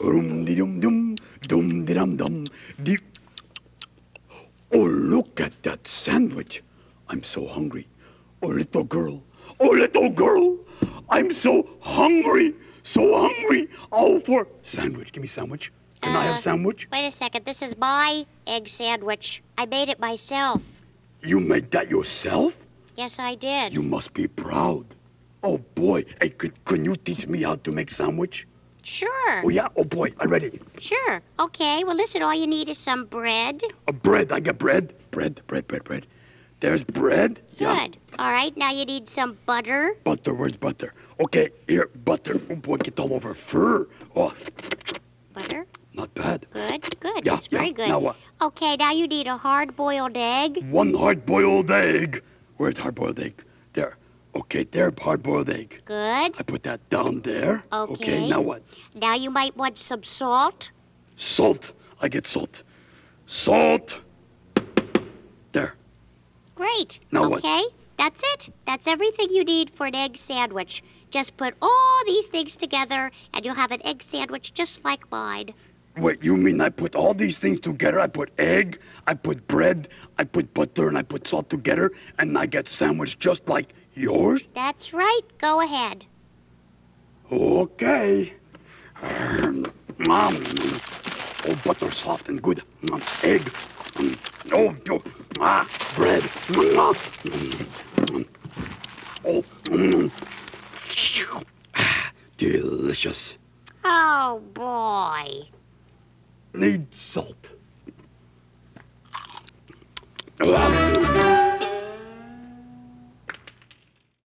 Rum-de-dum-dum-dum-de-dum-dum. Oh, look at that sandwich. I'm so hungry. Oh, little girl. Oh, little girl. I'm so hungry. So hungry. Oh, for sandwich. Give me sandwich. Can I have sandwich? Wait a second. This is my egg sandwich. I made it myself. You made that yourself? Yes, I did. You must be proud. Oh, boy. Hey, can you teach me how to make sandwich? Sure. Oh, yeah? Oh, boy. I'm ready. Sure. Okay. Well, listen, all you need is some bread. Bread. I got bread. Bread. There's bread. Good. Yeah. All right. Now you need some butter. Butter. Where's butter? Okay. Here, butter. Oh, boy. Get all over fur. Oh. Butter. Not bad. Good. Yeah, That's very good. Now what? Okay. Now you need a hard-boiled egg. One hard-boiled egg. Where's hard-boiled egg? There. Okay, there, hard-boiled egg. Good. I put that down there. Okay, now what? Now you might want some salt. Salt. I get salt. Salt. There. Great. Now what? Okay, that's it. That's everything you need for an egg sandwich. Just put all these things together, and you'll have an egg sandwich just like mine. Wait, you mean I put all these things together? I put egg, I put bread, I put butter, and I put salt together, and I get sandwich just like yours? That's right. Go ahead. Okay. Oh, butter soft and good. Egg. Bread. Delicious. Oh, boy. Need salt.